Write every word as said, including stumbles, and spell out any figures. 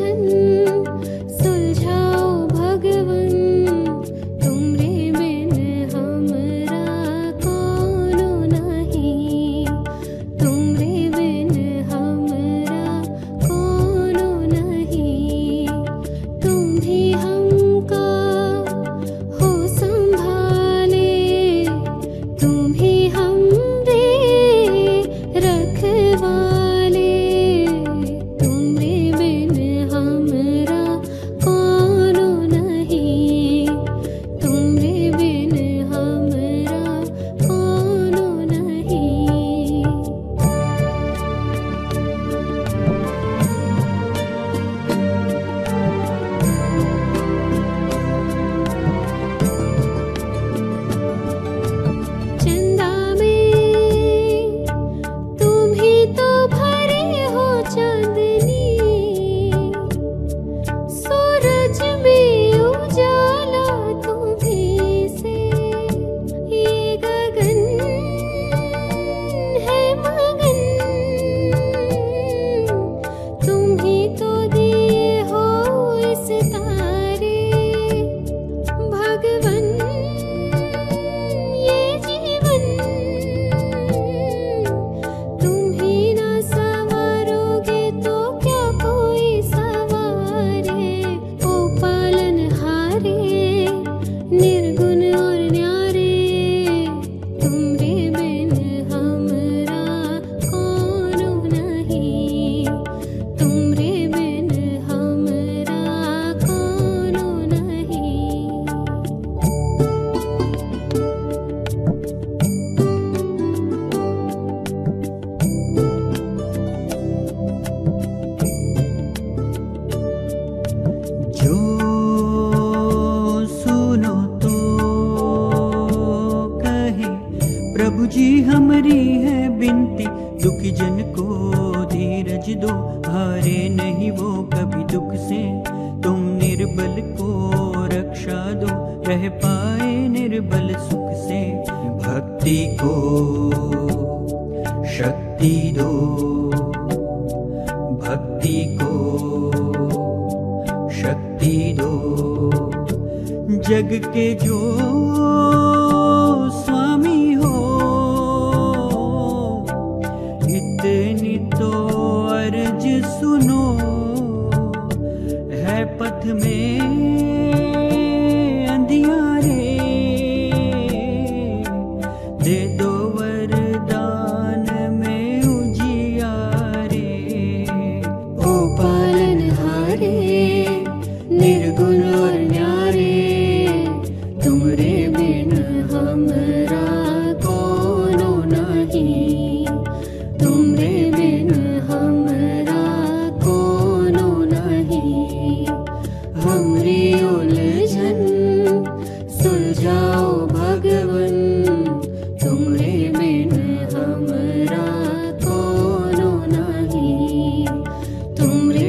तुमरे